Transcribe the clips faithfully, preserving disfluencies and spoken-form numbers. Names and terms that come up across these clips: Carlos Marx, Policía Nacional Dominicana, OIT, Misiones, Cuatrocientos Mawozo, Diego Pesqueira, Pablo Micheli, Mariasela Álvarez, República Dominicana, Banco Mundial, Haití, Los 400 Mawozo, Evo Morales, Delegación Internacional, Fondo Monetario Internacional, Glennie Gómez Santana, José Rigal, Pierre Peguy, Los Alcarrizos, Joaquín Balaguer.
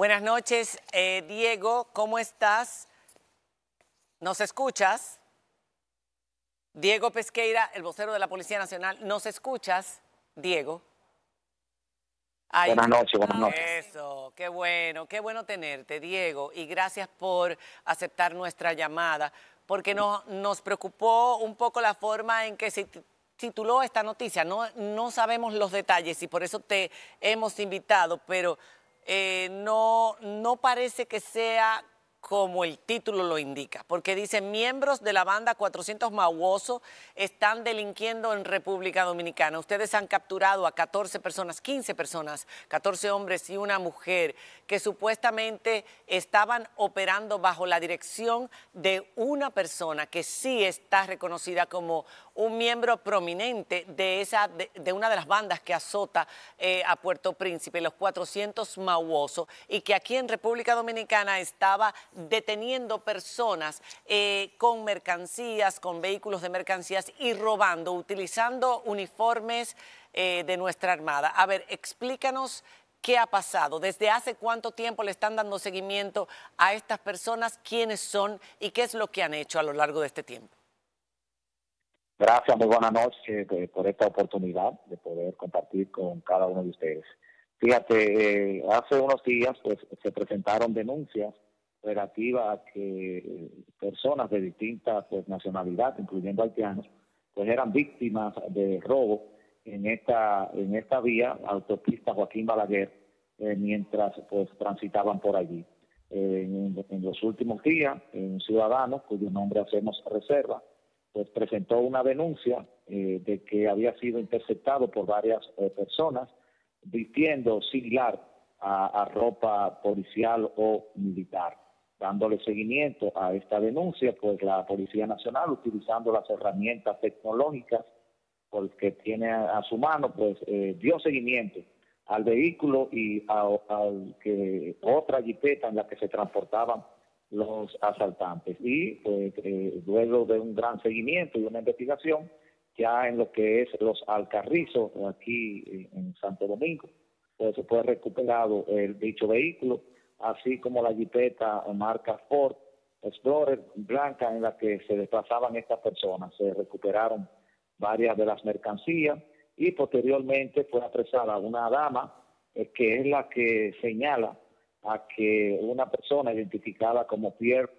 Buenas noches, eh, Diego, ¿cómo estás? ¿Nos escuchas? Diego Pesqueira, el vocero de la Policía Nacional, ¿nos escuchas, Diego? Ay, buenas noches, buenas noches. Eso, qué bueno, qué bueno tenerte, Diego, y gracias por aceptar nuestra llamada, porque no, nos preocupó un poco la forma en que se tituló esta noticia. No, no sabemos los detalles y por eso te hemos invitado, pero eh, no, no parece que sea como el título lo indica, porque dice, miembros de la banda cuatrocientos Mawozo están delinquiendo en República Dominicana. Ustedes han capturado a catorce personas, quince personas, catorce hombres y una mujer que supuestamente estaban operando bajo la dirección de una persona que sí está reconocida como un miembro prominente de, esa, de, de una de las bandas que azota eh, a Puerto Príncipe, los cuatrocientos Mawozo, y que aquí en República Dominicana estaba deteniendo personas eh, con mercancías, con vehículos de mercancías y robando, utilizando uniformes eh, de nuestra Armada. A ver, explícanos qué ha pasado, desde hace cuánto tiempo le están dando seguimiento a estas personas, quiénes son y qué es lo que han hecho a lo largo de este tiempo. Gracias, muy buenas noches de, por esta oportunidad de poder compartir con cada uno de ustedes. Fíjate, eh, hace unos días pues se presentaron denuncias relativa a que personas de distintas pues, nacionalidades, incluyendo haitianos, pues eran víctimas de robo en esta en esta vía, autopista Joaquín Balaguer, eh, mientras pues transitaban por allí. Eh, en, en los últimos días, un ciudadano, cuyo nombre hacemos reserva, pues presentó una denuncia eh, de que había sido interceptado por varias eh, personas, vistiendo similar a, a ropa policial o militar. Dándole seguimiento a esta denuncia, pues la Policía Nacional, utilizando las herramientas tecnológicas que tiene a su mano, pues eh, dio seguimiento al vehículo y a, a que, otra jipeta en la que se transportaban los asaltantes. Y pues eh, luego de un gran seguimiento y una investigación, ya en lo que es Los Alcarrizos, aquí en Santo Domingo, pues se fue recuperado el dicho vehículo, así como la jipeta marca Ford Explorer blanca en la que se desplazaban estas personas. Se recuperaron varias de las mercancías y posteriormente fue apresada una dama eh, que es la que señala a que una persona identificada como Pierre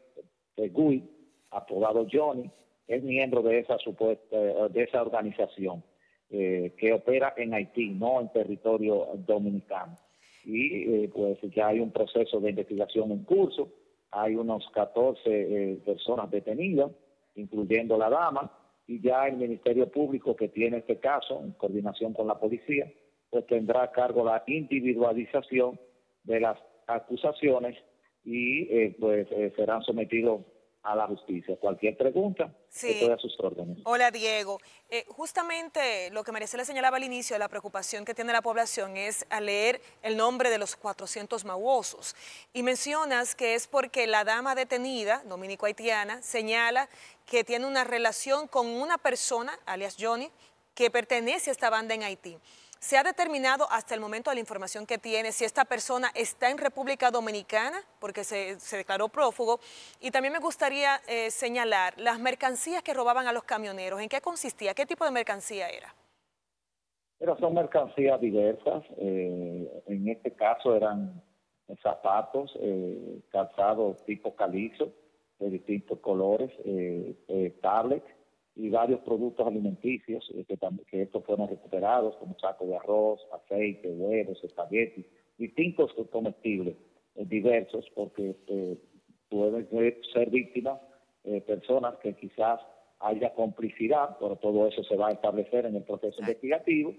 Peguy, apodado Johnny, es miembro de esa supuesta, de esa organización eh, que opera en Haití, no en territorio dominicano. Y eh, pues ya hay un proceso de investigación en curso, hay unos catorce eh, personas detenidas, incluyendo la dama, y ya el Ministerio Público que tiene este caso, en coordinación con la policía, pues tendrá a cargo la individualización de las acusaciones y eh, pues eh, serán sometidos a la justicia. Cualquier pregunta, sí, estoy a sus órdenes. Hola, Diego. Eh, justamente lo que Maricela señalaba al inicio, la preocupación que tiene la población es al leer el nombre de los cuatrocientos Mawozos. Y mencionas que es porque la dama detenida, dominico-haitiana, señala que tiene una relación con una persona, alias Johnny, que pertenece a esta banda en Haití. ¿Se ha determinado hasta el momento la información que tiene si esta persona está en República Dominicana? Porque se, se declaró prófugo. Y también me gustaría eh, señalar las mercancías que robaban a los camioneros. ¿En qué consistía? ¿Qué tipo de mercancía era? Pero son mercancías diversas. Eh, en este caso eran zapatos, eh, calzados tipo calizo, de distintos colores, eh, eh, tablets, y varios productos alimenticios eh, que, que estos fueron recuperados, como sacos de arroz, aceite, huevos, espaguetis, distintos comestibles eh, diversos, porque eh, pueden ser víctimas eh, personas que quizás haya complicidad, pero todo eso se va a establecer en el proceso investigativo,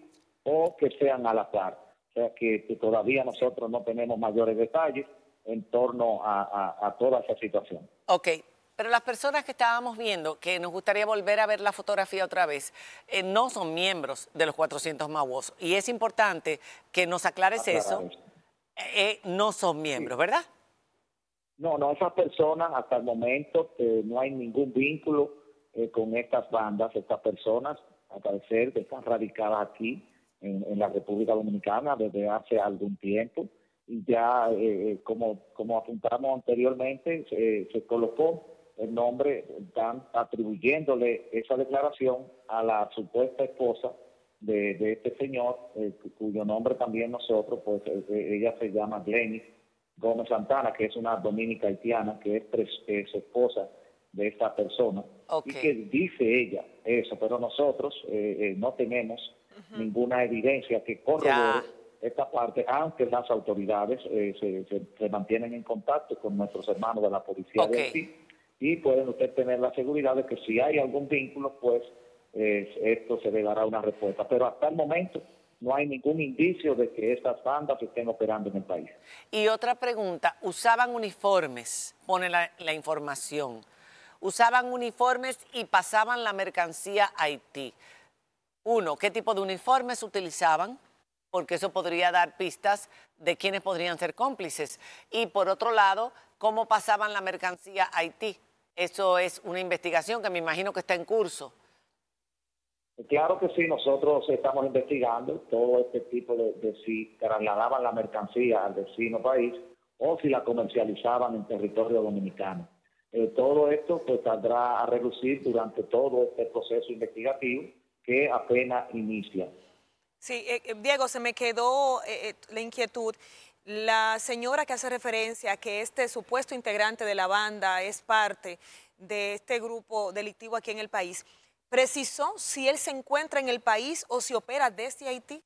o que sean al azar. O sea que, que todavía nosotros no tenemos mayores detalles en torno a, a, a toda esa situación. Ok. Pero las personas que estábamos viendo, que nos gustaría volver a ver la fotografía otra vez, eh, no son miembros de los cuatrocientos Mawozo. Y es importante que nos aclares Aclarar eso. eso. Eh, no son miembros, sí, ¿verdad? No, no, esas personas hasta el momento eh, no hay ningún vínculo eh, con estas bandas. Estas personas, al parecer, están radicadas aquí en, en la República Dominicana desde hace algún tiempo. ya eh, como, como apuntamos anteriormente, se, se colocó el nombre, dan, atribuyéndole esa declaración a la supuesta esposa de, de este señor, eh, cuyo nombre también nosotros, pues eh, ella se llama Glennie Gómez Santana, que es una dominica haitiana, que es, pres, es esposa de esta persona, okay. Y que dice ella eso, pero nosotros eh, eh, no tenemos uh-huh. ninguna evidencia que corrobore esta parte, aunque las autoridades eh, se, se, se mantienen en contacto con nuestros hermanos de la policía okay. de Haití, y pueden ustedes tener la seguridad de que si hay algún vínculo, pues eh, esto se le dará una respuesta. Pero hasta el momento no hay ningún indicio de que estas bandas estén operando en el país. Y otra pregunta, ¿usaban uniformes? Pone la, la información. Usaban uniformes y pasaban la mercancía a Haití. Uno, ¿qué tipo de uniformes utilizaban? Porque eso podría dar pistas de quiénes podrían ser cómplices. Y por otro lado, ¿cómo pasaban la mercancía a Haití? Eso es una investigación que me imagino que está en curso. Claro que sí, nosotros estamos investigando todo este tipo de, de si trasladaban la mercancía al vecino país o si la comercializaban en territorio dominicano. Eh, todo esto pues saldrá a relucir durante todo este proceso investigativo que apenas inicia. Sí, eh, Diego, se me quedó eh, la inquietud. La señora que hace referencia a que este supuesto integrante de la banda es parte de este grupo delictivo aquí en el país, ¿precisó si él se encuentra en el país o si opera desde Haití?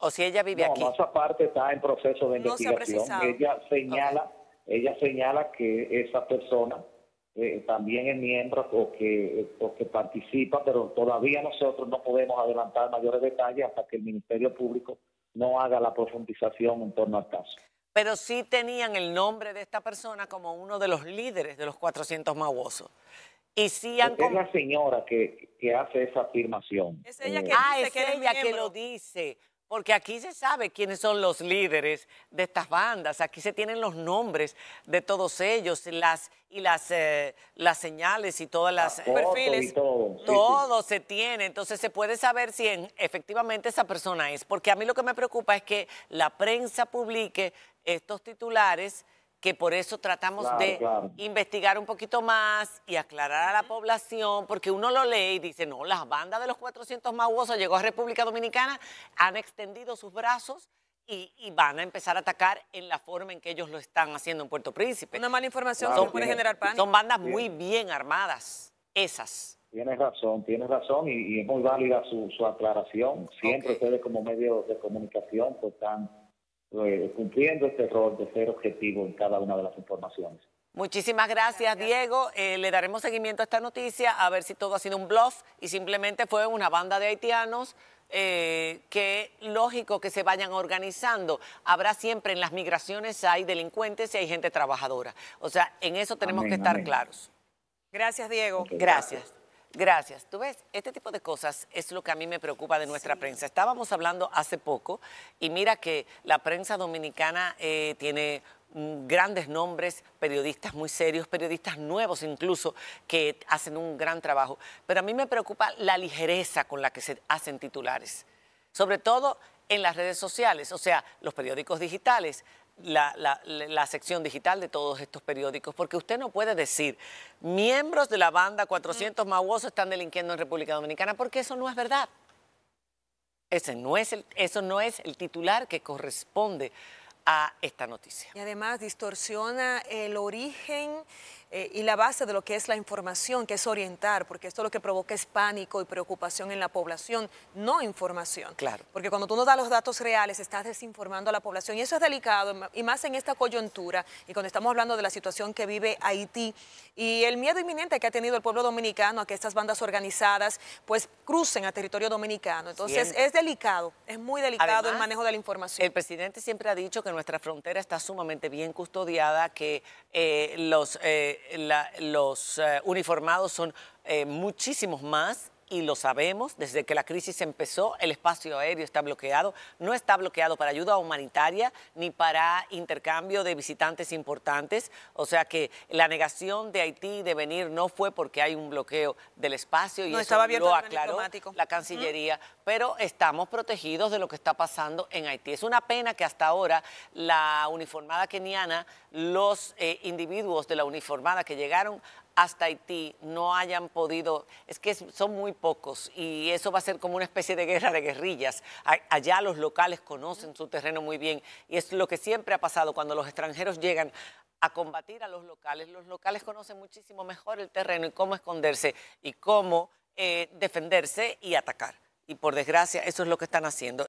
¿O si ella vive no, aquí? No, esa parte está en proceso de investigación. No se ha ella señala, okay. ella señala que esa persona eh, también es miembro o que, o que participa, pero todavía nosotros no podemos adelantar mayores detalles hasta que el Ministerio Público no haga la profundización en torno al caso. Pero sí tenían el nombre de esta persona como uno de los líderes de los cuatrocientos Mawozo. Y sí han es la señora que, que hace esa afirmación. Es ella que, eh, ah, dice es que, es ella que lo dice, porque aquí se sabe quiénes son los líderes de estas bandas, aquí se tienen los nombres de todos ellos, las y las, eh, las señales y todas las ah, perfiles, y todo, sí, todo sí. se tiene, entonces se puede saber si en, efectivamente esa persona es, porque a mí lo que me preocupa es que la prensa publique estos titulares, que por eso tratamos claro, de claro. investigar un poquito más y aclarar a la población, porque uno lo lee y dice, no, las bandas de los cuatrocientos Mawozo llegó a República Dominicana, han extendido sus brazos y, y van a empezar a atacar en la forma en que ellos lo están haciendo en Puerto Príncipe. Una mala información claro, se puede tiene, generar pánico. Son bandas bien. muy bien armadas, esas. Tienes razón, tienes razón y, y es muy válida su, su aclaración. Siempre okay. ustedes como medio de comunicación pues están cumpliendo este rol de ser objetivo en cada una de las informaciones. Muchísimas gracias, gracias. Diego. Eh, le daremos seguimiento a esta noticia, a ver si todo ha sido un bluff y simplemente fue una banda de haitianos eh, que lógico que se vayan organizando. Habrá siempre en las migraciones, hay delincuentes y hay gente trabajadora. O sea, en eso tenemos amén, que estar amén. claros. Gracias, Diego. Okay, gracias. gracias. Gracias. Tú ves, este tipo de cosas es lo que a mí me preocupa de nuestra sí. prensa. Estábamos hablando hace poco y mira que la prensa dominicana eh, tiene grandes nombres, periodistas muy serios, periodistas nuevos incluso, que hacen un gran trabajo. Pero a mí me preocupa la ligereza con la que se hacen titulares, sobre todo en las redes sociales, o sea, los periódicos digitales. La, la, la sección digital de todos estos periódicos, porque usted no puede decir miembros de la banda cuatrocientos Mawozo están delinquiendo en República Dominicana, porque eso no es verdad. Ese no es el, eso no es el titular que corresponde a esta noticia. Y además distorsiona el origen eh, y la base de lo que es la información, que es orientar, porque esto lo que provoca es pánico y preocupación en la población, no información. Claro. Porque cuando tú no das los datos reales, estás desinformando a la población, y eso es delicado, y más en esta coyuntura, y cuando estamos hablando de la situación que vive Haití, y el miedo inminente que ha tenido el pueblo dominicano a que estas bandas organizadas, pues, crucen a territorio dominicano. Entonces, siempre. es delicado, es muy delicado además, el manejo de la información. El presidente siempre ha dicho que nuestra frontera está sumamente bien custodiada, que eh, los, eh, la, los eh, uniformados son eh, muchísimos más y lo sabemos, desde que la crisis empezó, el espacio aéreo está bloqueado. No está bloqueado para ayuda humanitaria ni para intercambio de visitantes importantes. O sea que la negación de Haití de venir no fue porque hay un bloqueo del espacio, y no, eso lo aclaró la Cancillería. ¿Mm? Pero estamos protegidos de lo que está pasando en Haití. Es una pena que hasta ahora la uniformada keniana, los eh, individuos de la uniformada que llegaron hasta Haití no hayan podido, es que son muy pocos, y eso va a ser como una especie de guerra de guerrillas. Allá los locales conocen su terreno muy bien, y es lo que siempre ha pasado cuando los extranjeros llegan a combatir a los locales. Los locales conocen muchísimo mejor el terreno y cómo esconderse y cómo eh, defenderse y atacar. Y por desgracia eso es lo que están haciendo.